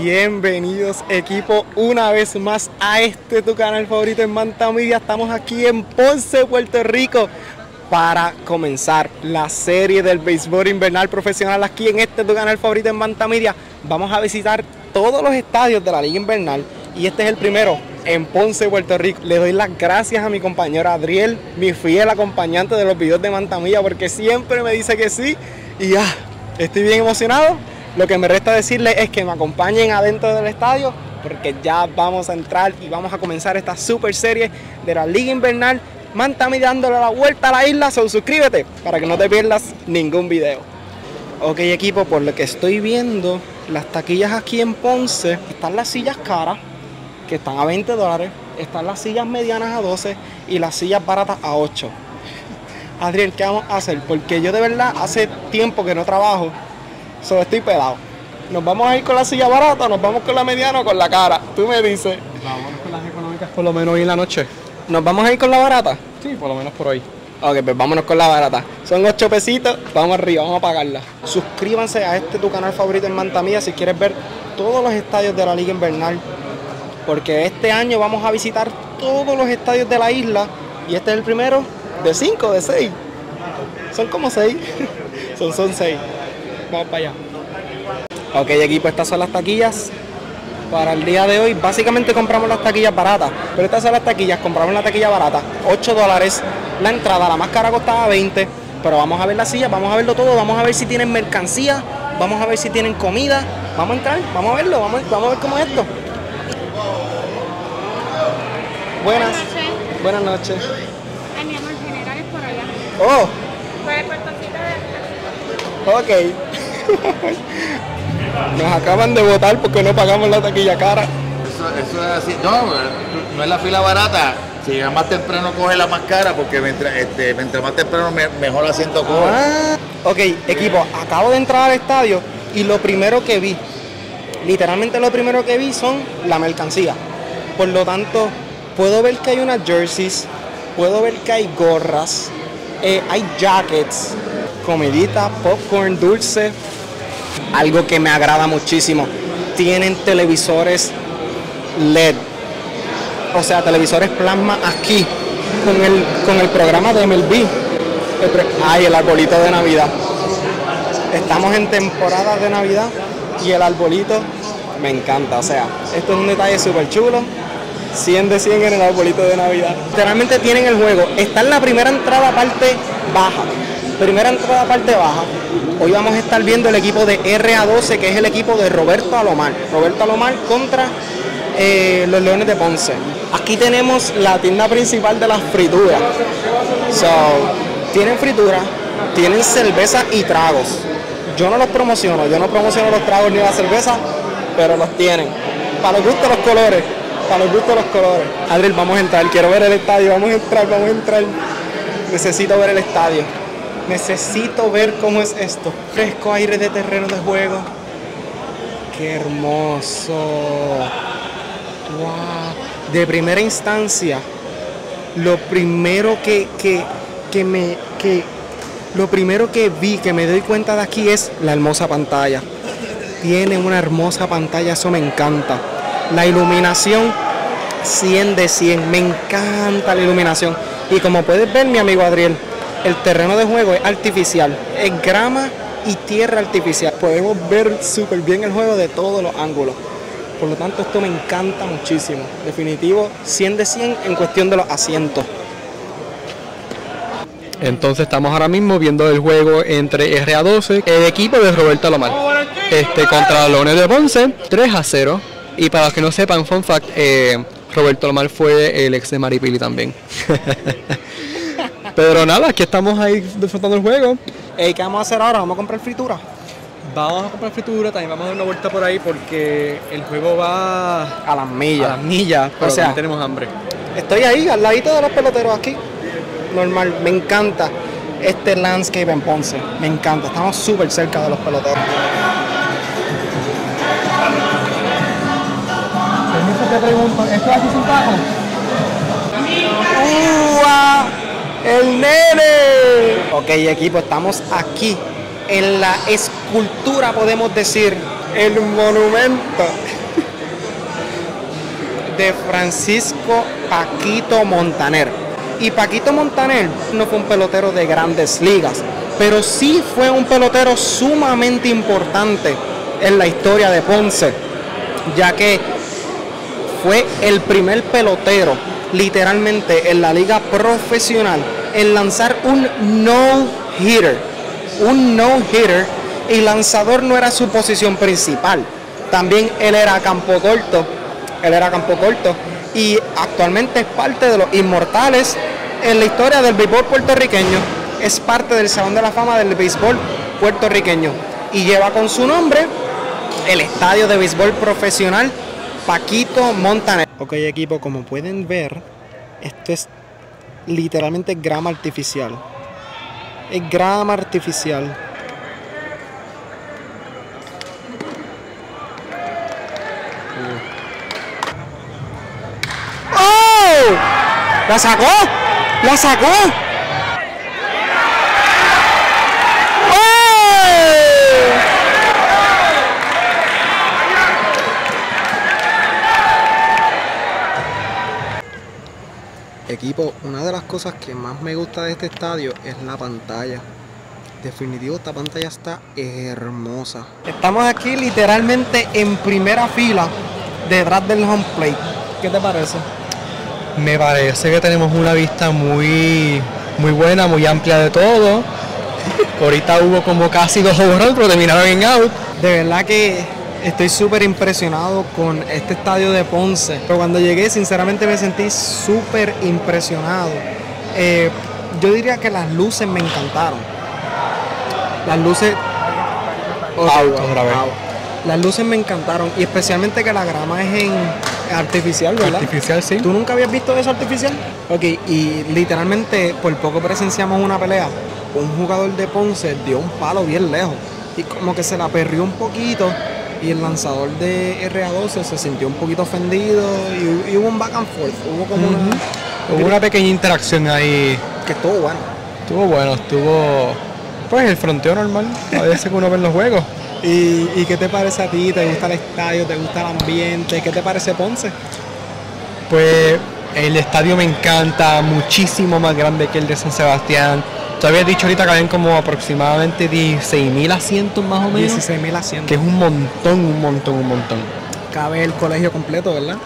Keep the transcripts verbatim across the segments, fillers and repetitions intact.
Bienvenidos equipo una vez más a este tu canal favorito en Manta Media. Estamos aquí en Ponce, Puerto Rico, para comenzar la serie del béisbol invernal profesional aquí en este tu canal favorito en Manta Media. Vamos a visitar todos los estadios de la Liga Invernal y este es el primero en Ponce, Puerto Rico. Le doy las gracias a mi compañera Adriel, mi fiel acompañante de los videos de Manta Media, porque siempre me dice que sí y ya, ah, estoy bien emocionado. Lo que me resta decirles es que me acompañen adentro del estadio, porque ya vamos a entrar y vamos a comenzar esta super serie de la Liga Invernal. Manta Media dándole la vuelta a la isla, so, suscríbete para que no te pierdas ningún video. Ok equipo, por lo que estoy viendo, las taquillas aquí en Ponce, están las sillas caras, que están a veinte dólares, están las sillas medianas a doce y las sillas baratas a ocho. Adriel, ¿qué vamos a hacer? Porque yo de verdad hace tiempo que no trabajo. Solo estoy pelado. ¿Nos vamos a ir con la silla barata, nos vamos con la mediana o con la cara? Tú me dices. Vamos con las económicas por lo menos hoy en la noche. ¿Nos vamos a ir con la barata? Sí, por lo menos por hoy. Ok, pues vámonos con la barata. Son ocho pesitos, vamos arriba, vamos a pagarla. Suscríbanse a este tu canal favorito en Manta Media si quieres ver todos los estadios de la Liga Invernal, porque este año vamos a visitar todos los estadios de la isla y este es el primero de cinco, de seis. Son como seis. Son, son seis. Vamos para allá. Ok equipo, estas son las taquillas para el día de hoy. Básicamente compramos las taquillas baratas, pero estas son las taquillas. Compramos la taquilla barata, ocho dólares la entrada, la más cara costaba veinte, pero vamos a ver la silla, vamos a verlo todo, vamos a ver si tienen mercancía, vamos a ver si tienen comida. Vamos a entrar, vamos a verlo, vamos a, vamos a ver cómo es esto. Buenas, buenas noches. Ay, mi amor, general es por allá. Oh. Por el puertocito de acá. Ok. Nos acaban de votar porque no pagamos la taquilla cara. Eso, eso es así. No, no es la fila barata. Si llega más temprano, coge la más cara, porque mientras, este, mientras más temprano, me, mejor asiento coge. Ah, ok, equipo, acabo de entrar al estadio y lo primero que vi, literalmente lo primero que vi son la mercancía. Por lo tanto, puedo ver que hay unas jerseys, puedo ver que hay gorras, eh, hay jackets, comidita, popcorn, dulce. Algo que me agrada muchísimo, tienen televisores L E D, o sea, televisores plasma aquí, con el, con el programa de M L B. Ay, el arbolito de Navidad. Estamos en temporada de Navidad y el arbolito me encanta, o sea, esto es un detalle súper chulo. cien de cien en el arbolito de Navidad. Literalmente tienen el juego, está en la primera entrada parte baja. Primera entrada parte baja. Hoy vamos a estar viendo el equipo de R A doce, que es el equipo de Roberto Alomar. Roberto Alomar contra eh, los Leones de Ponce. Aquí tenemos la tienda principal de las frituras. So, tienen frituras, tienen cerveza y tragos. Yo no los promociono, yo no promociono los tragos ni la cerveza, pero los tienen. Para los gustos los colores, para los gustos los colores. Adriel, vamos a entrar, quiero ver el estadio, vamos a entrar, vamos a entrar. Necesito ver el estadio. Necesito ver cómo es esto. Fresco aire de terreno de juego. ¡Qué hermoso! ¡Wow! De primera instancia, lo primero que, que, que me, que, lo primero que vi, que me doy cuenta de aquí es la hermosa pantalla. Tiene una hermosa pantalla, eso me encanta. La iluminación, cien de cien. Me encanta la iluminación. Y como puedes ver, mi amigo Adriel, el terreno de juego es artificial, es grama y tierra artificial. Podemos ver súper bien el juego de todos los ángulos. Por lo tanto, esto me encanta muchísimo. Definitivo, cien de cien en cuestión de los asientos. Entonces estamos ahora mismo viendo el juego entre R A doce, el equipo de Roberto Alomar, este, contra Leones de Ponce, tres a cero. Y para los que no sepan, fun fact, eh, Roberto Alomar fue el ex de Maripili también. Pero nada, aquí estamos ahí disfrutando el juego. Hey, ¿qué vamos a hacer ahora? ¿Vamos a comprar fritura? Vamos a comprar fritura, también vamos a dar una vuelta por ahí porque el juego va a las millas. A las millas, pero o sea, tenemos hambre. Estoy ahí, al ladito de los peloteros aquí. Normal, me encanta este landscape en Ponce. Me encanta, estamos súper cerca de los peloteros. Permiso, te pregunto, ¿esto aquí es un taco? ¡El nene! Ok equipo, estamos aquí en la escultura, podemos decir, el monumento de Francisco Paquito Montaner. Y Paquito Montaner no fue un pelotero de grandes ligas, pero sí fue un pelotero sumamente importante en la historia de Ponce, ya que fue el primer pelotero, literalmente, en la liga profesional en lanzar un no-hitter. Un no-hitter, y lanzador no era su posición principal. También él era campocorto, él era campocorto y actualmente es parte de los inmortales en la historia del béisbol puertorriqueño. Es parte del Salón de la Fama del Béisbol Puertorriqueño y lleva con su nombre el estadio de béisbol profesional Paquito Montaner. Ok, equipo, como pueden ver, esto es literalmente grama artificial. Es grama artificial. ¡Oh! ¡La sacó! ¡La sacó! Equipo, una de las cosas que más me gusta de este estadio es la pantalla. Definitivo, esta pantalla está hermosa. Estamos aquí literalmente en primera fila, detrás del home plate. ¿Qué te parece? Me parece que tenemos una vista muy, muy buena, muy amplia de todo. Ahorita hubo como casi dos overall, pero terminaron en out. De verdad que estoy súper impresionado con este estadio de Ponce. Pero cuando llegué, sinceramente me sentí súper impresionado. Eh, yo diría que las luces me encantaron. Las luces... Oh, agua, otra vez. Agua. Las luces me encantaron. Y especialmente que la grama es en artificial, ¿verdad? Artificial, sí. ¿Tú nunca habías visto eso artificial? Ok, y literalmente por poco presenciamos una pelea. Un jugador de Ponce dio un palo bien lejos. Y como que se la perrió un poquito. Y el lanzador de R A doce se sintió un poquito ofendido y, y hubo un back and forth. Hubo como uh-huh. una... Hubo una pequeña interacción ahí. Que estuvo bueno. Estuvo bueno, estuvo... Pues el fronteo normal, a veces que uno ve en los juegos. ¿Y, ¿Y qué te parece a ti? ¿Te gusta el estadio? ¿Te gusta el ambiente? ¿Qué te parece Ponce? Pues el estadio me encanta, muchísimo más grande que el de San Sebastián. Te había dicho ahorita que habían como aproximadamente dieciséis mil asientos más o menos. dieciséis mil asientos. Que es un montón, un montón, un montón. Cabe el colegio completo, ¿verdad?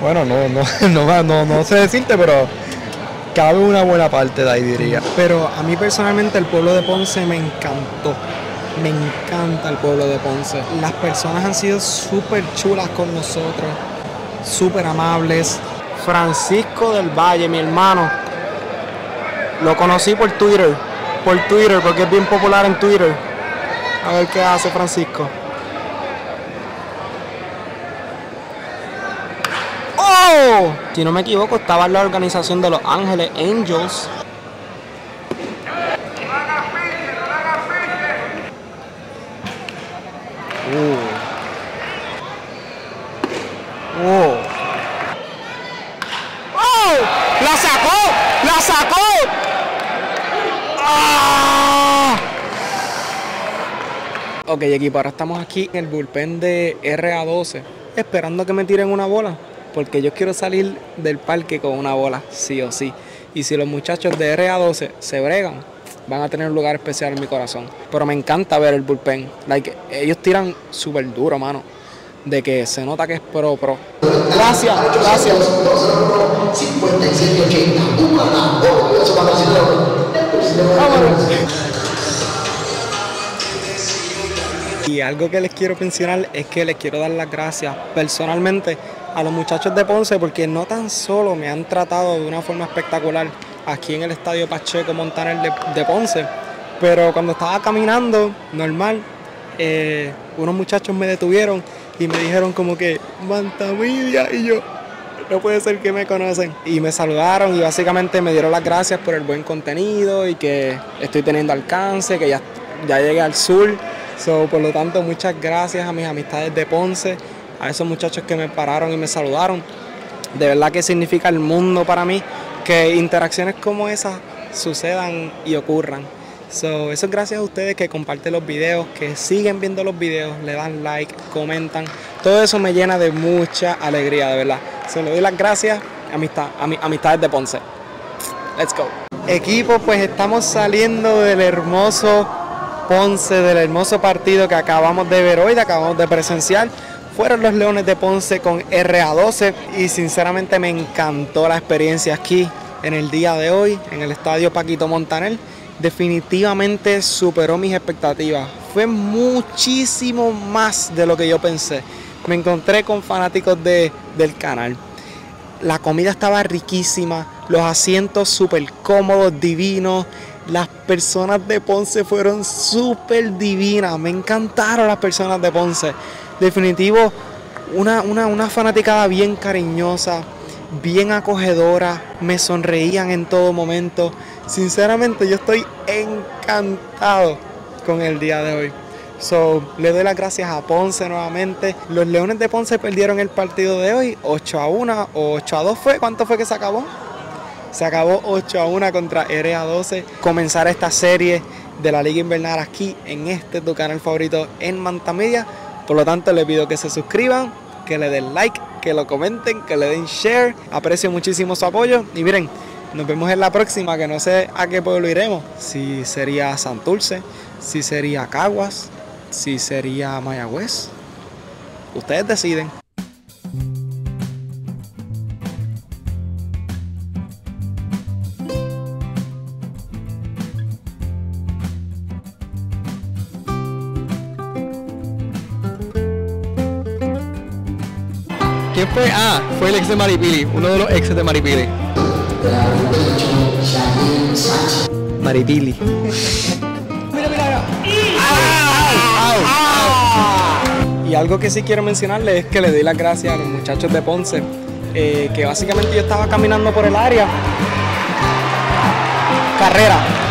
Bueno, no, no, no, no, no sé decirte, pero cabe una buena parte de ahí, diría. Pero a mí personalmente el pueblo de Ponce me encantó. Me encanta el pueblo de Ponce. Las personas han sido súper chulas con nosotros, súper amables. Francisco del Valle, mi hermano. Lo conocí por Twitter, por Twitter, porque es bien popular en Twitter. A ver qué hace Francisco. ¡Oh! Si no me equivoco, estaba en la organización de Los Ángeles Angels. ¡Oh! ¡Oh! ¡Oh! ¡La sacó! ¡La sacó! Ok, equipo, ahora estamos aquí en el bullpen de R A doce, esperando que me tiren una bola, porque yo quiero salir del parque con una bola, sí o sí. Y si los muchachos de R A doce se bregan, van a tener un lugar especial en mi corazón. Pero me encanta ver el bullpen. Like, ellos tiran súper duro, mano. De que se nota que es pro, pro. Gracias, gracias. Vámonos. Y algo que les quiero mencionar es que les quiero dar las gracias personalmente a los muchachos de Ponce, porque no tan solo me han tratado de una forma espectacular aquí en el estadio Pacheco Montaner de, de Ponce, pero cuando estaba caminando normal, eh, unos muchachos me detuvieron y me dijeron como que Manta Media, y yo, no puede ser que me conocen. Y me saludaron y básicamente me dieron las gracias por el buen contenido y que estoy teniendo alcance, que ya, ya llegué al sur. So, por lo tanto, muchas gracias a mis amistades de Ponce, a esos muchachos que me pararon y me saludaron. De verdad que significa el mundo para mí que interacciones como esas sucedan y ocurran. So, eso es gracias a ustedes que comparten los videos, que siguen viendo los videos, le dan like, comentan. Todo eso me llena de mucha alegría, de verdad. Se le doy las gracias a amistad, a mi, amistades de Ponce. Let's go. Equipo, pues estamos saliendo del hermoso Ponce, del hermoso partido que acabamos de ver hoy, que acabamos de presenciar. Fueron los Leones de Ponce con R A doce y sinceramente me encantó la experiencia aquí en el día de hoy, en el estadio Paquito Montaner. Definitivamente superó mis expectativas. Fue muchísimo más de lo que yo pensé. Me encontré con fanáticos de, del canal. La comida estaba riquísima, los asientos súper cómodos, divinos. Las personas de Ponce fueron súper divinas. Me encantaron las personas de Ponce. Definitivo, una, una, una fanaticada bien cariñosa, bien acogedora. Me sonreían en todo momento. Sinceramente, yo estoy encantado con el día de hoy. So, le doy las gracias a Ponce nuevamente. Los Leones de Ponce perdieron el partido de hoy ocho a uno o ocho a dos fue. ¿Cuánto fue que se acabó? Se acabó ocho a uno contra R A doce. Comenzar esta serie de la Liga Invernal aquí en este tu canal favorito en Manta Media. Por lo tanto, les pido que se suscriban, que le den like, que lo comenten, que le den share. Aprecio muchísimo su apoyo. Y miren, nos vemos en la próxima, que no sé a qué pueblo iremos. Si sería Santurce, si sería Caguas, si sería Mayagüez. Ustedes deciden. ¿Quién fue? Ah, fue el ex de Maripili, uno de los exes de Maripili. Maripili. Mira, mira, mira. Y algo que sí quiero mencionarle es que le doy las gracias a los muchachos de Ponce, eh, que básicamente yo estaba caminando por el área. Carrera.